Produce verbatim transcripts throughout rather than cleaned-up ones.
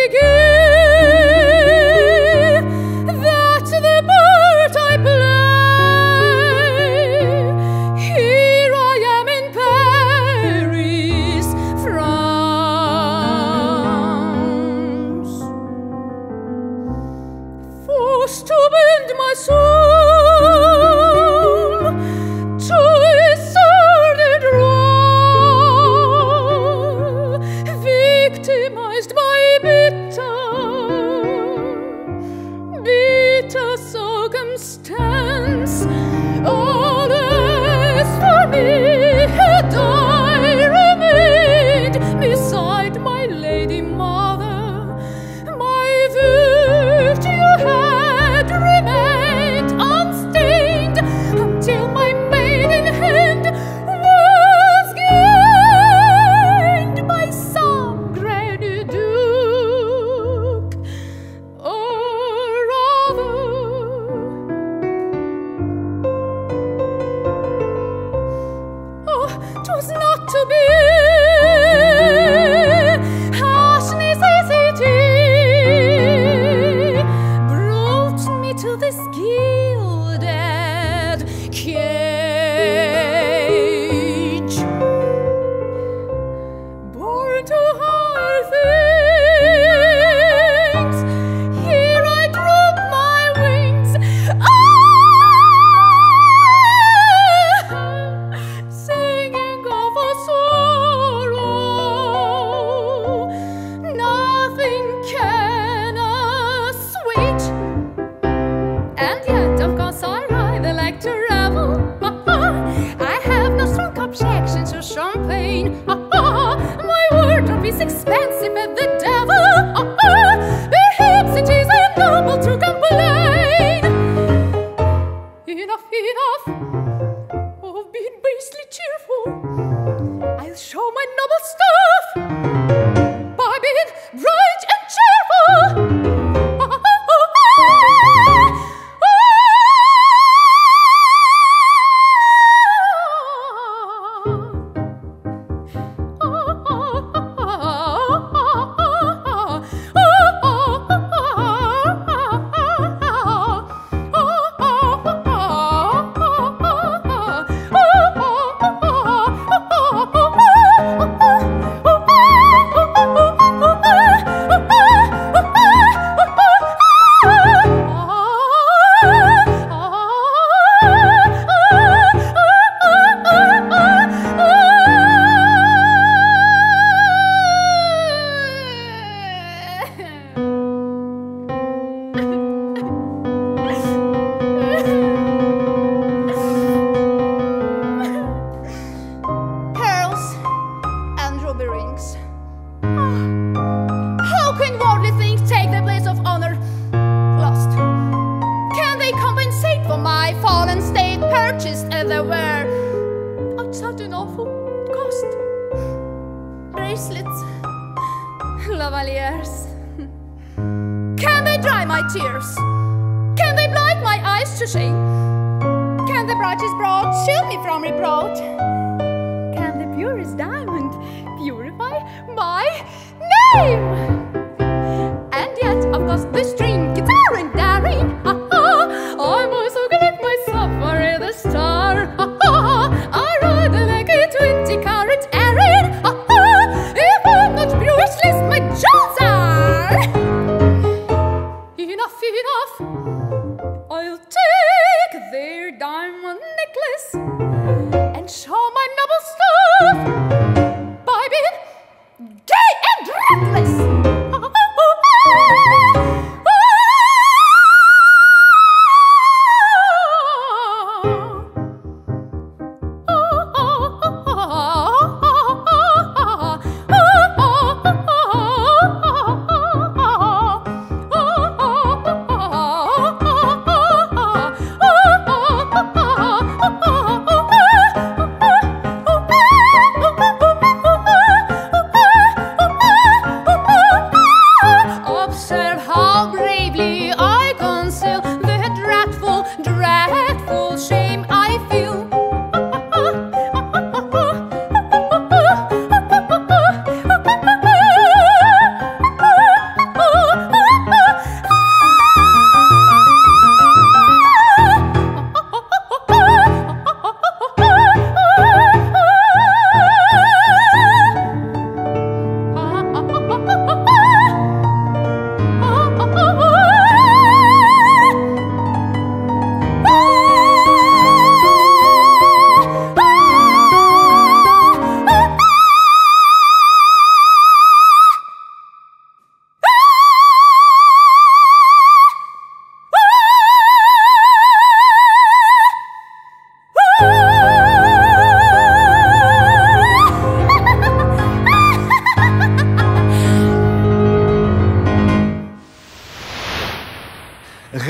By being gay and reckless.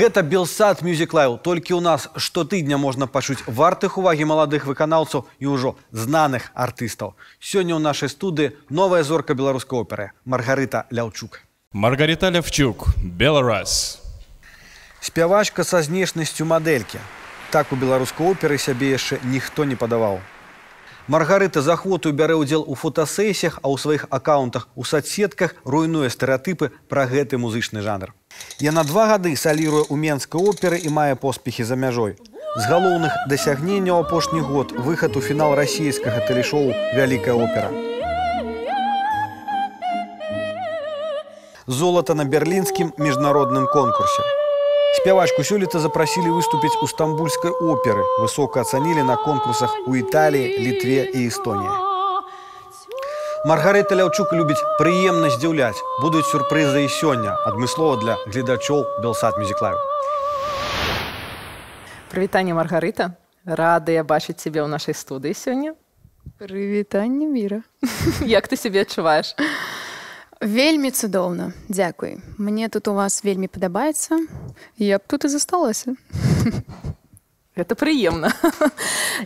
Гэта Belsat Music Live. Толькі у нас штотыдня можна пачуць вартых увагі маладых выканаўцаў і ўжо знаных артыстаў. Сёння ў нашай студыі новая зорка беларускай оперы Маргарита Лявчук. Маргарита Лявчук, Беларусь. Спявачка са знешнасцю мадэлькі. Так у беларускай оперы сябе яшчэ ніхто не падаваў. Маргарита з ахвотаю бярэ ўдзел у фотасесіях, а ў сваіх аккаунтах у соцсетках руйнуе стэрэатыпы пра гэты музычны жанр. Яна два гады саліруе ў Менскай оперы і мае поспехі за мяжой. З галоўных дасягненняў апошні год выхад у фінал расійскага тэлешоу «Великая опера». Золото на берлинском международном конкурсе. Спевачку сёлета запросили выступить у Стамбульской оперы. Высоко оценили на конкурсах у Италии, Литве и Эстонии. Маргарита Лявчук любит приемно здивлять. Будут сюрпризы и сегодня. Адмыслово для глядачов Belsat Music Live. Привитание, Маргарита. Рада я бачить тебя в нашей студии сегодня. Привитание, мира. Как ты себя чувствуешь? Вельми цудовно, дякую. Мне тут у вас вельми подобается. Я б тут и засталась. Это приемно.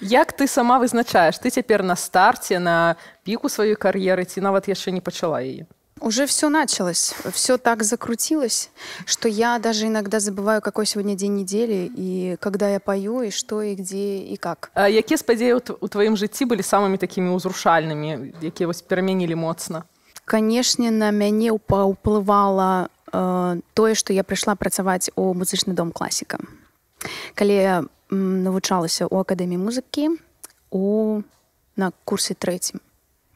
Як ты сама вызначаешь? Ты теперь на старте, на пику своей карьеры, ти нават еще не почала ее. Уже все началось, все так закрутилось, что я даже иногда забываю, какой сегодня день недели, и когда я пою, и что, и где, и как. А какие сподеи у твоем житті были самыми такими узрушальными, которые вас переменили моцно? Конечно, на меня уплывало э, то, что я пришла працаваць у музычный дом классика. Когда я м, навучалась у Академии музыки у, на курсе третьем,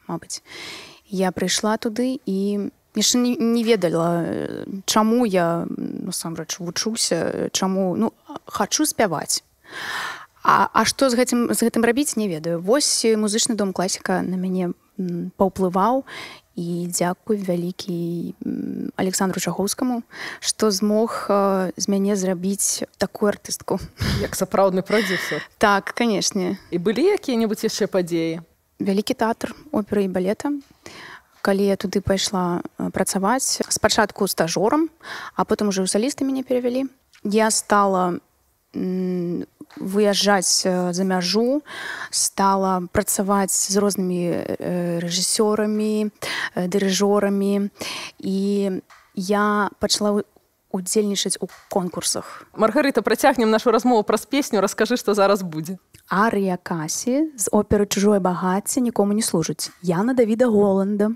мабуть, я пришла туда и еще не, не ведала, чему я, ну, сам рэч, вучуся, чему, ну, хочу спевать. А, а что с этим, с этим робить, не ведаю. Вось музычный дом классика на меня поуплывал. И дякую великий Александру Чаховскому, что смог из меня сделать такую артистку. Как соправдный продюсер. Так, конечно. И были какие-нибудь еще подеи? Великий театр оперы и балета. Когда я туда пошла працевать, спочатку стажером, а потом уже у солисты меня перевели. Я стала выезжать за мяжу, стала працевать с разными режиссерами, дирижерами, и я начала удзельнічаць у конкурсах. Маргарита, протягнем нашу размову про песню, расскажи, что зараз будет. Ария Касі з оперы «Чужой багатце» никому не служить. Яна Давида Голланда.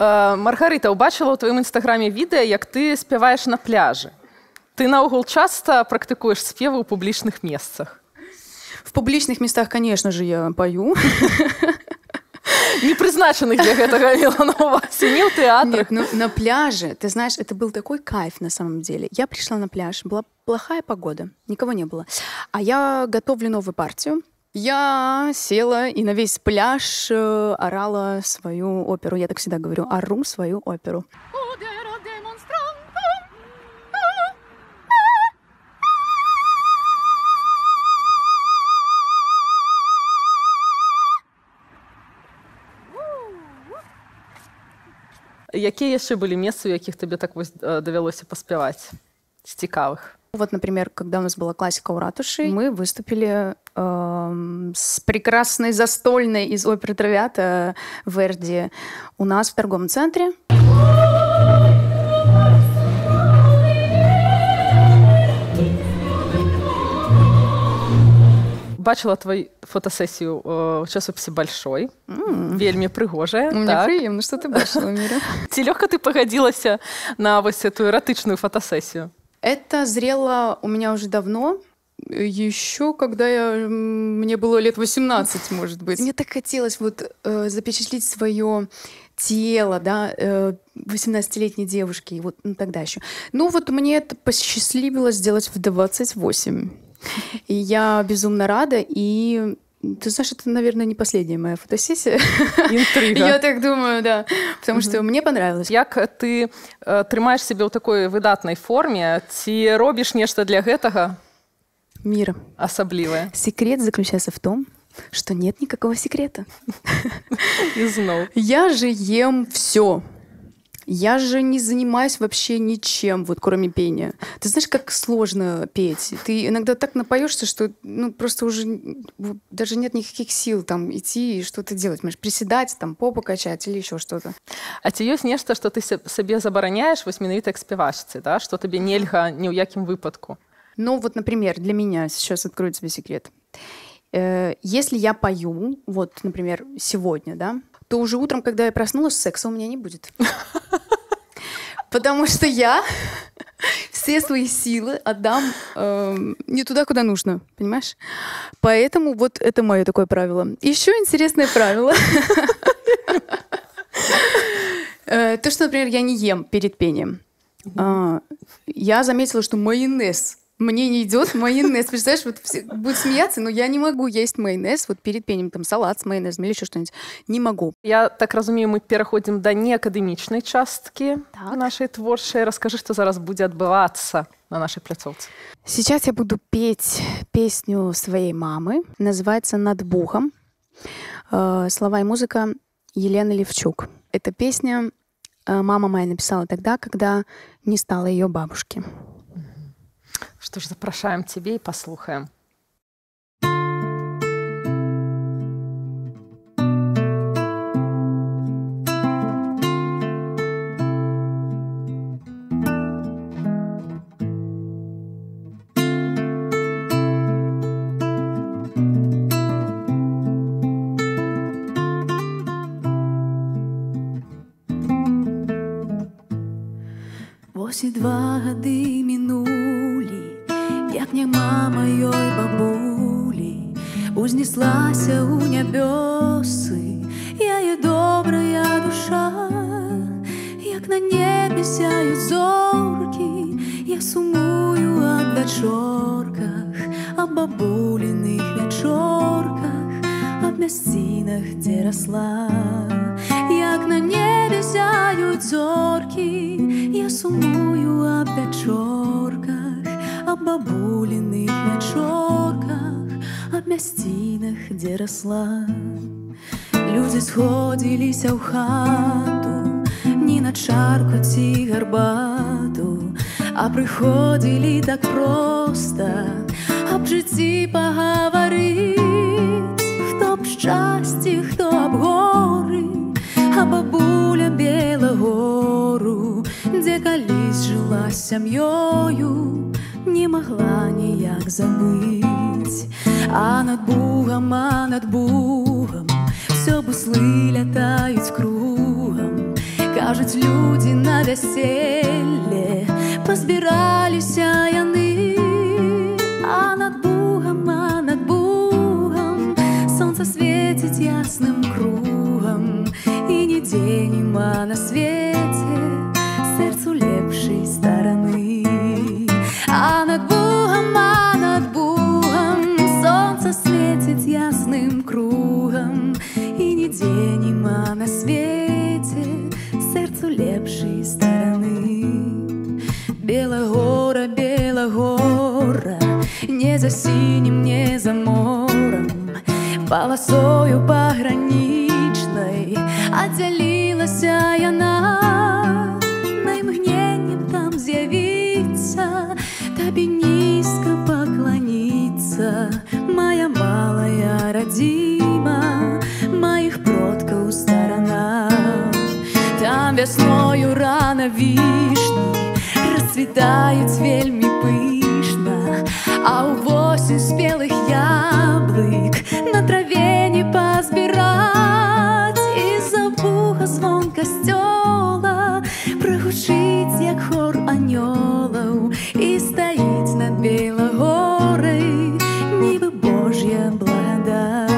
Маргарита, побачила у твоєму інстаграмі відео, як ти співаєш на пляжі. Ти наогул часто практикуєш співи у публічних місцях? В публічних місцях, звісно ж, я пою. Не призначенных для этого имела на увазе, не в театрах. Нет, ну, на пляже, ты знаешь, это был такой кайф на самом деле. Я пришла на пляж, была плохая погода, никого не было. А я готовлю новую партию. Я села и на весь пляж орала свою оперу. Я так всегда говорю, ору свою оперу. Какие еще были места, в яких тебе так довелось поспевать? С цікавых. Вот, например, когда у нас была классика у ратуши, мы выступили э, с прекрасной застольной из оперы «Травиата» Верди у нас в торговом центре. Бачила твою фотосессию в часописи «Большой». Mm. Вельми пригожая. Мне приятно, что ты бачила, Мира. Ти легко ты погодилась на вот эту эротичную фотосессию? Это зрело у меня уже давно. Еще когда я, мне было лет восемнадцать, может быть. Мне так хотелось вот, э, запечатлеть свое тело, да, э, восемнадцатилетней девушки, вот, ну, тогда еще. Ну вот мне это посчастливилось сделать в двадцать восемь. И я безумно рада, и ты знаешь, это, наверное, не последняя моя фотосессия. Интрига. Я так думаю, да, потому что мне понравилось. Как ты тримаешь себя в такой выдатной форме? Ты робишь нечто для этого? Мир. Особливое. Секрет заключается в том, что нет никакого секрета. Я же ем все. Я же не занимаюсь вообще ничем, вот, кроме пения. Ты знаешь, как сложно петь. Ты иногда так напоешься, что ну, просто уже даже нет никаких сил там, идти и что-то делать. Можешь приседать, там, попу качать или еще что-то. А тебе есть нечто, что ты себе забороняешь, восьминовиток спевашцы, да? Что тебе нельга ни у яким выпадку? Ну вот, например, для меня, сейчас открою тебе секрет. Если я пою, вот, например, сегодня, да, то уже утром, когда я проснулась, секса у меня не будет. Потому что я все свои силы отдам э, не туда, куда нужно, понимаешь? Поэтому вот это мое такое правило. Еще интересное правило. То, что, например, я не ем перед пением. Я заметила, что майонез. Мне не идет майонез. Представляешь, вот все будут смеяться, но я не могу есть майонез вот перед пением, там, салат с майонезом или еще что-нибудь. Не могу. Я так разумею, мы переходим до неакадемичной частки так. нашей творческой. Расскажи, что зараз будет отбываться на нашей пляцовце. Сейчас я буду петь песню своей мамы. Называется «Над Бугам». Слова и музыка Елены Лявчук. Эта песня мама моя написала тогда, когда не стало ее бабушки. Что ж, запрошаем тебе и послушаем. Восі два годи минули, як нема моєї бабулі, узнеслася у небеси, я її добрая душа, як на небі сяють зорки, я сумую об дочорках, об бабулиних вечорках, об мясцінах, де росла. Як на небі сяють зорки, я сумую об вечорках, об бабулиних вечорках, об мясцінах, де росла. Люди сходилися у хату, не на чарку ці гарбату, а приходили так просто, об житті поговорить, хто б щасті, хто об гори. А бабуля Белогору, где колись жила с семьёю, не могла нияк забыть. А над Бугом, а над Бугом все буслы летают кругом, скажут люди на веселье, позбирались яны, а над Бугом, а над Бугом солнце светит ясным кругом, и не день, а на свете сердцу лепшей стороны. А над Бугом, а над Бугом солнце светит ясным кругом, и не день, а на свете сердцу лепшей стороны. Белогора, Белогора, не за синим, не за морем, полосою пограничной отделилась она. На мгновенье там з'явится, тебе низко поклониться, моя малая родима, моих предков сторона. Там весною рано вишни расцветает вельми пышно, а у восемь спелых яблок на траве не позбирать. Из-за Буга звон костёла прогучить, як хор анёлов, и стоит над Белогорой ніби Божья благодать.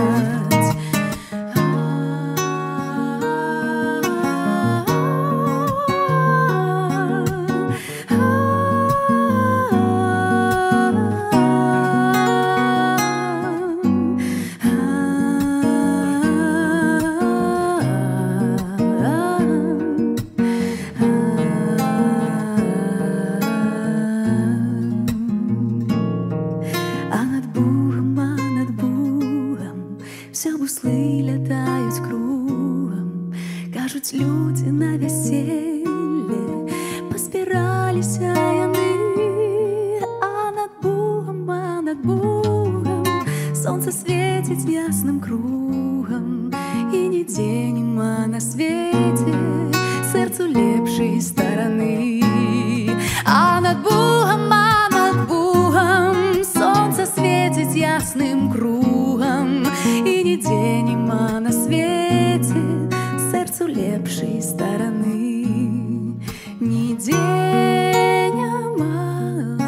Люди на веселье поспирались яны, а над Бугом, а над Бугом солнце светит ясным кругом, и не день, а на свете сердцу лепшей стороны. А над Бугом, а над Бугом солнце светит ясным кругом, и не день, а на свете сердцу лепшей стороны. Не день, а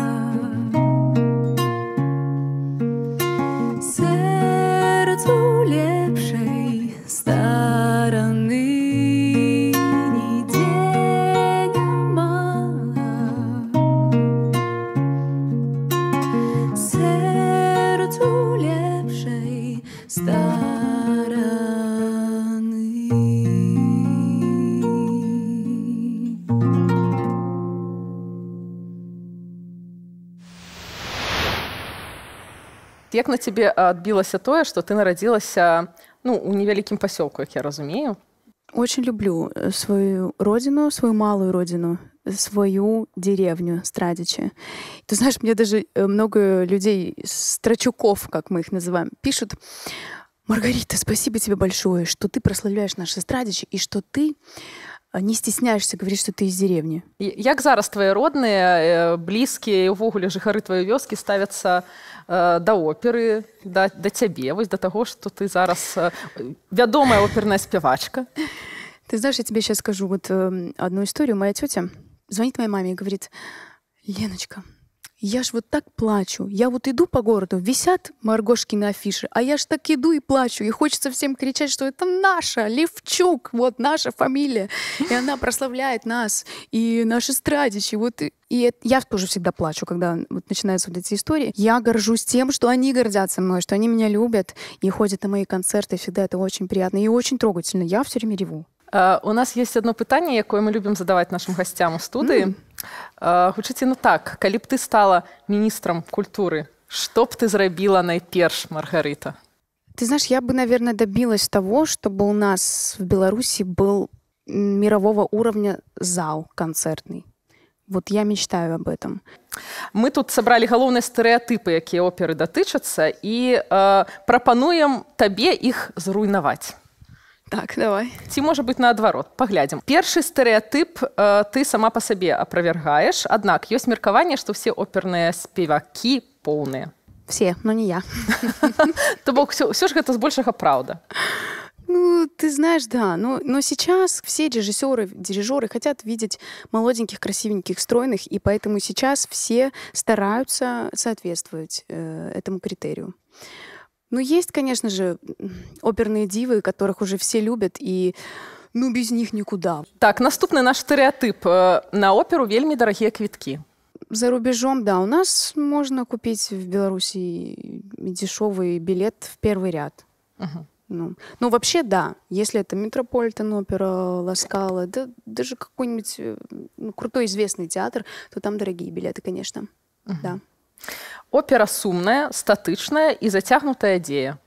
сердцу лепшей стороны. Не день, а сердцу лепшей стороны. Як на тебе отбилось то, что ты народилась, ну, у невеликим поселку, как я разумею? Очень люблю свою родину, свою малую родину, свою деревню Страдичи. Ты знаешь, мне даже много людей, строчуков, как мы их называем, пишут: Маргарита, спасибо тебе большое, что ты прославляешь наши Страдичи и что ты не стесняешься говорить, что ты из деревни. Як зараз твои родные, близкие, увогуле жихары твоей вёски ставятся до оперы, до, до тебе, до того, что ты зараз вядомая оперная спевачка? Ты знаешь, я тебе сейчас скажу вот одну историю. Моя тетя звонит моей маме и говорит: Леночка, я ж вот так плачу. Я вот иду по городу, висят Маргошки на афише, а я ж так иду и плачу. И хочется всем кричать, что это наша, Левчук, вот наша фамилия. И она прославляет нас, и наши Страдичи. Вот. И, и я тоже всегда плачу, когда вот начинаются вот эти истории. Я горжусь тем, что они гордятся мной, что они меня любят и ходят на мои концерты. Всегда это очень приятно и очень трогательно. Я все время реву. Uh, у нас есть одно пытанне, якое мы любим задавать нашим гостям у студыі. Гучыце, mm. uh, ну так, калі б ты стала министром культуры, что б ты зрабіла найперш, Маргарита? Ты знаешь, я бы, наверное, добилась того, чтобы у нас в Беларуси был мирового уровня зал концертный. Вот я мечтаю об этом. Мы тут собрали головные стереотипы, якія оперы датычацца, и uh, пропануем табе их зруйновать. Так, давай. Ці, може бути, наадварот. Поглядзім. Першы стереотип э, ты сама по себе опровергаешь, однако есть меркование, что все оперные спеваки полные. Все, но не я. То бок, все ж гэта збольшага правда. Ну, ты знаешь, да, но, но сейчас все режиссеры, дирижеры хотят видеть молоденьких, красивеньких, стройных, и поэтому сейчас все стараются соответствовать э, этому критерию. Но есть, конечно же, оперные дивы, которых уже все любят, и ну, без них никуда. Так, наступный наш стереотип. На оперу вельми дорогие квитки. За рубежом, да, у нас можно купить в Беларуси дешевый билет в первый ряд. Угу. Ну, ну, вообще, да, если это Метрополитен Опера, Ла Скала, да, даже какой-нибудь ну, крутой известный театр, то там дорогие билеты, конечно. Угу. Да. Опера сумная, статичная и затягнутая идея.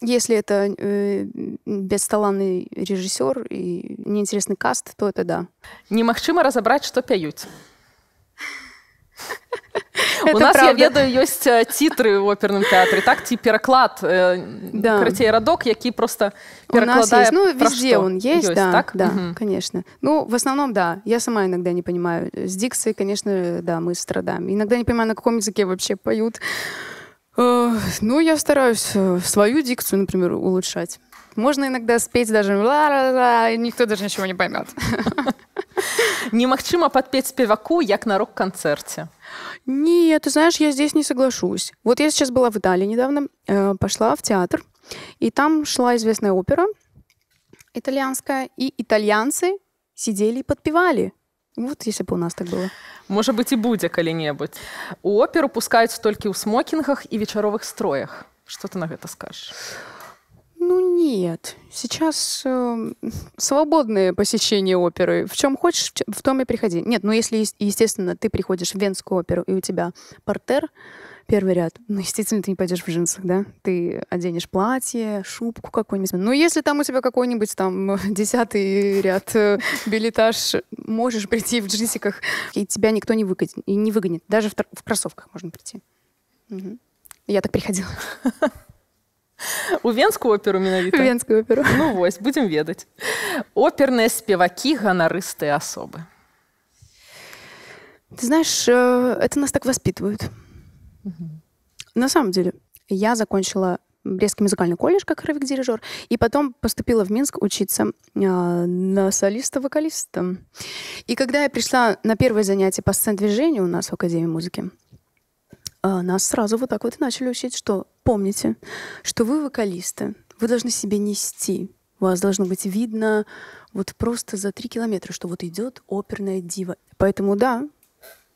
Если это э, бесталанный режиссер и неинтересный каст, то это да. Немагчыма разобрать, что пяют. У нас, я ведаю, есть титры в оперном театре. Так, ці переклад, крытей радок, який просто перекладает. Ну, везде он есть, да, конечно. Ну, в основном, да. Я сама иногда не понимаю. С дикцией, конечно, да, мы страдаем. Иногда не понимаю, на каком языке вообще поют. Ну, я стараюсь свою дикцию, например, улучшать. Можно иногда спеть даже ла-ла-ла, и никто даже ничего не поймет. Немагчыма подпеть спеваку, як на рок-концерте. Нет, ты знаешь, я здесь не соглашусь. Вот я сейчас была в Италии недавно, пошла в театр, и там шла известная опера итальянская, и итальянцы сидели и подпевали. Вот если бы у нас так было. Может быть, и будет коли-небудь. У оперу пускаются только у смокингах и вечеровых строях. Что ты на это скажешь? Ну нет, сейчас э, свободное посещение оперы. В чем хочешь, в том и приходи. Нет, ну если, естественно, ты приходишь в Венскую оперу, и у тебя партер, первый ряд, ну, естественно, ты не пойдешь в джинсах, да? Ты оденешь платье, шубку какую-нибудь. Но если там у тебя какой-нибудь там десятый ряд, э, билетаж, можешь прийти в джинсиках, и тебя никто не выгонит. И не выгонит. Даже в, в кроссовках можно прийти. Угу. Я так приходила. У Венскую оперу менавіта? У Венскую оперу. Ну вось, будем ведать. Оперные спеваки, гонорыстые особы. Ты знаешь, это нас так воспитывают. Угу. На самом деле, я закончила Брестский музыкальный колледж как хоровик-дирижер, и потом поступила в Минск учиться на солиста-вокалиста. И когда я пришла на первое занятие по сцен-движению у нас в Академии музыки, нас сразу вот так вот и начали учить, что помните, что вы вокалисты, вы должны себе нести. Вас должно быть видно вот просто за три километра, что вот идет оперная дива. Поэтому да,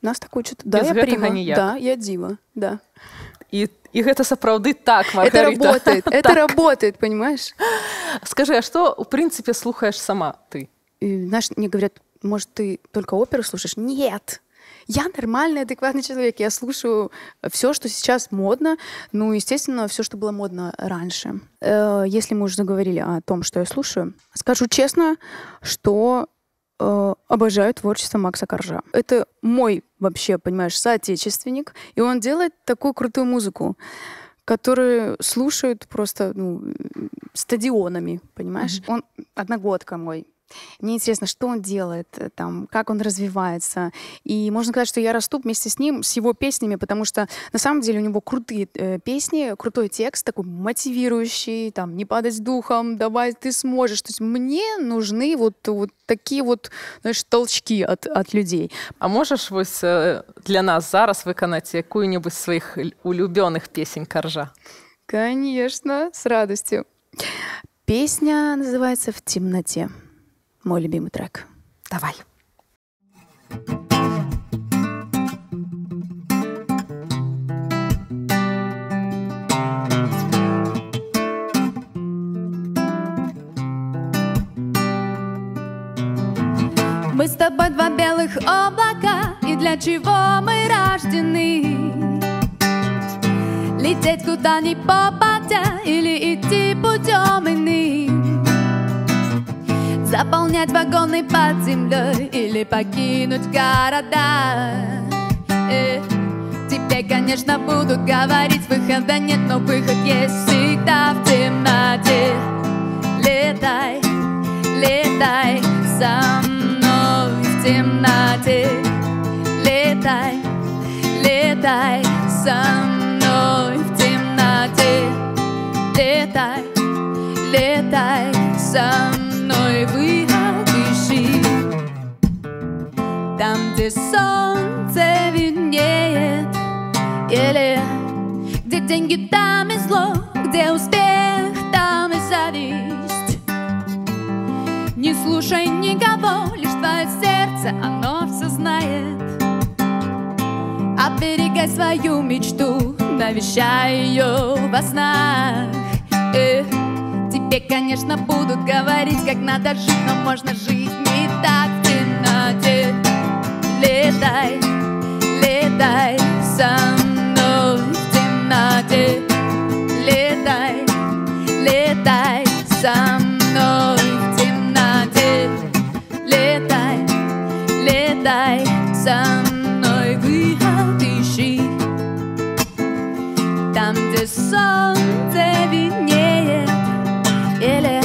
нас так учат. Да, без я прима, да, я дива, да. И, и это сапраўды так, Маргарита. Это работает, это работает, понимаешь? Скажи, а что, в принципе, слухаешь сама ты? И, знаешь, мне говорят, может, ты только оперу слушаешь? Нет! Я нормальный, адекватный человек. Я слушаю все, что сейчас модно. Ну, естественно, все, что было модно раньше. Если мы уже заговорили о том, что я слушаю, скажу честно, что э, обожаю творчество Макса Коржа. Это мой, вообще, понимаешь, соотечественник. И он делает такую крутую музыку, которую слушают просто ну, стадионами, понимаешь? Mm-hmm. Он одногодка мой. Мне интересно, что он делает, там, как он развивается. И можно сказать, что я расту вместе с ним, с его песнями, потому что на самом деле у него крутые э, песни, крутой текст, такой мотивирующий, там, не падать духом, давай, ты сможешь. То есть мне нужны вот, вот такие вот, знаешь, толчки от, от людей. А можешь вот для нас зараз выконать какую-нибудь своих улюбленных песен Коржа? Конечно, с радостью. Песня называется «В темноте». Мой любимый трек. Давай. Мы с тобой два белых облака, и для чего мы рождены? Лететь куда ни попадя, или идти путем иным? Заполнять вагоны под землей или покинуть города. Э, теперь, конечно, будут говорить, выхода нет, но выход есть всегда в темноте. Летай, летай со мной в темноте. Летай, летай со мной в темноте. Летай, летай со мной, выходишь, там, где солнце виднеет еле, где деньги, там и зло, где успех, там и зависть. Не слушай никого, лишь твое сердце, оно все знает. Оберегай свою мечту, навещай ее во снах. Эх, тебе, конечно, будут говорить, как надо жить, но можно жить не так. В темноте летай, летай со мной. В темноте летай, летай со мной. В темноте летай, летай со мной. Там, где солнце виднеет, еле.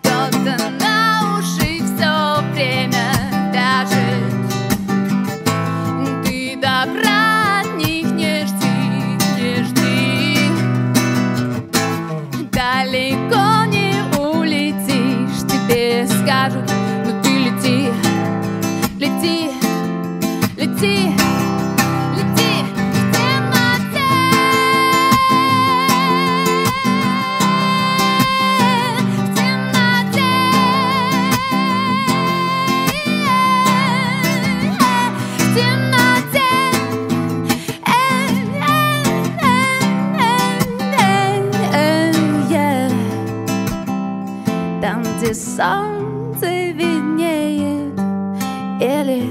Кто-то на уши все время вяжет, ты добра. Далеко не улетишь, тебе скажут, но ты лети, лети, лети, лети в темноте, в темноте, в темноте. Где солнце виднеет еле.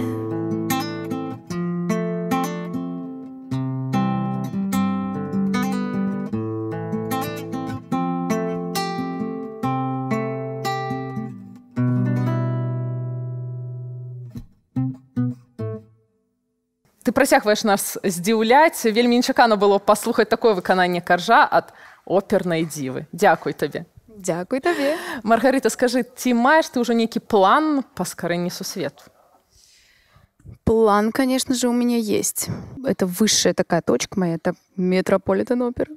Ты просяхваеш нас здзіўляць. Вельмі нечакана было паслухаць такое выкананне Каржа ад опернай дзівы. Дзякуй табе. Дякую тебе. Маргарита, скажи, ты маешь ты уже некий план по скорейнису свету? План, конечно же, у меня есть. Это высшая такая точка моя, это Метрополитен Опер.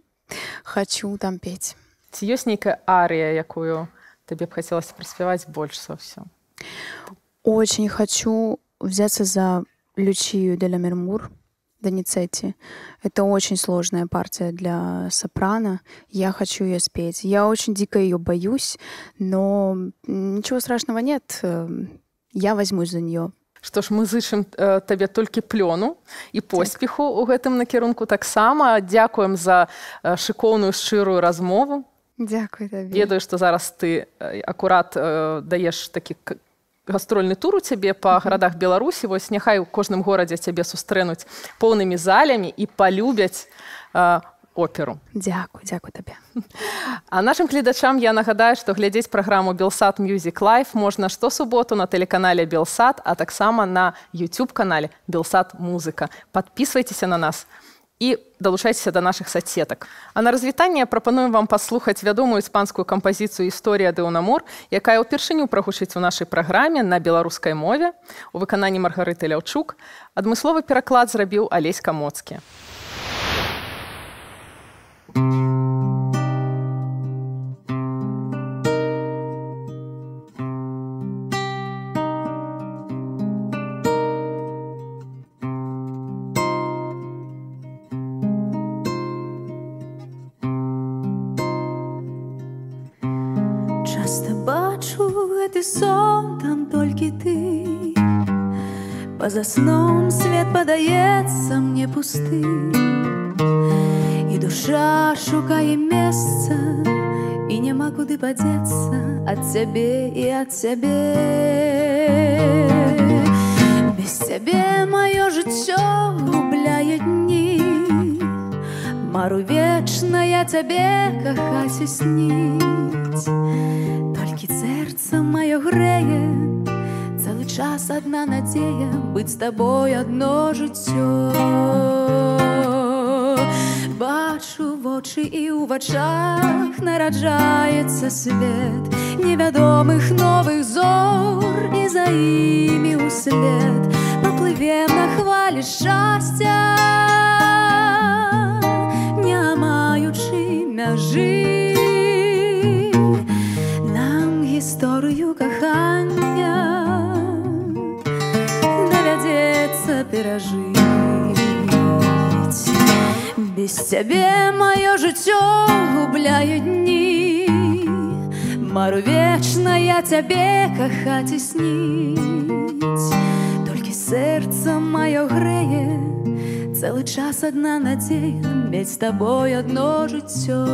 Хочу там петь. Ці ёсць некая ария, якую тебе бы хотелось проспевать больше со всем? Очень хочу взяться за Люцию де ла Мирмур, де Ницетти. Это очень сложная партия для сопрано. Я хочу ее спеть. Я очень дико ее боюсь, но ничего страшного нет. Я возьмусь за нее. Что ж, мы зычым э, тебе только плёну и поспеху у гэтым накірунку так само. Дякуем за э, шиковную, шчырую размову. Дякую тебе. Ведаю, что зараз ты аккурат э, даешь такие гастрольны тур у цябе па гарадах Беларусі. Вось няхай у кожным горадзе цябе сустрэнуць поўнымі залямі і палюбяць э, оперу. Дзякуй, дзякуй табе. А нашим гледачам я нагадаю, што глядзець праграму Belsat Music Live можна штосуботу на тэлеканале Belsat, а таксама на YouTube-канале Belsat Музыка. Падпісвайцеся на нас і далучайцеся да нашых соцсетак. А на развітанне прапануем вам паслухаць вядомую іспанскую кампазіцыю «Historia de un Amor», якая ўпершыню прагучыць у нашай праграме на беларускай мове у выкананні Маргарыты Ляўчук. Адмысловы пераклад зрабіў Олесь Камоцке. За сном свет подается мне пустым, и душа шукает место, и нема куды подеться от тебя и от тебя. Без тебя мое житё губляет дни, мару вечно я тебе кахать и снить. Только сердце мое греет целый час одна надея быть с тобой одно житё. Бачу в очи и у в очах нараджается свет неведомых новых зон. пережить. Без тебе мое житё губляют дни, Мару вечно я тебе кахать и снить. Только сердце мое греет, целый час одна надея, иметь с тобой одно житё.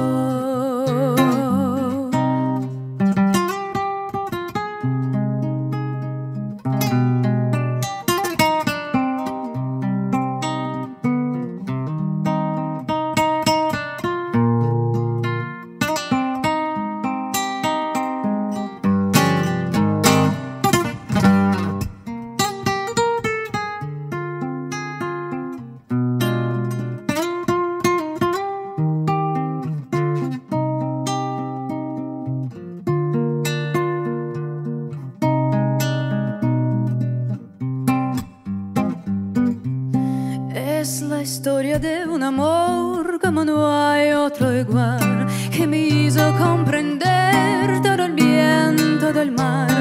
Historia de un amor como no hay otro igual, que me hizo comprender todo el bien, todo el mal,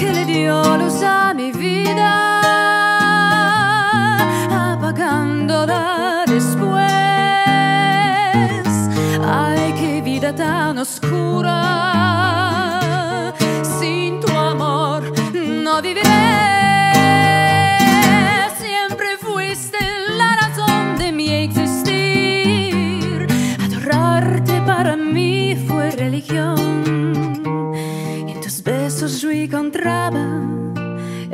que le dio luz a mi vida, apagándola después. Ay, qué vida tan oscura, sin tu amor no viviré. En tus besos yo encontraba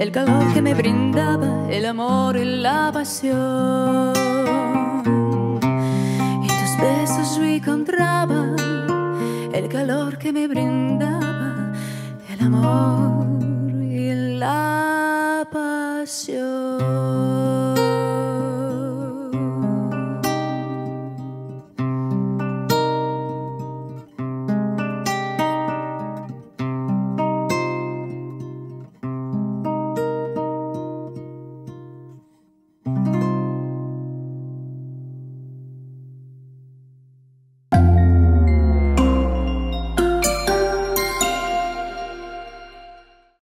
el calor que me brindaba el amor y la pasión. En tus besos yo encontraba el calor que me brindaba el amor y la pasión.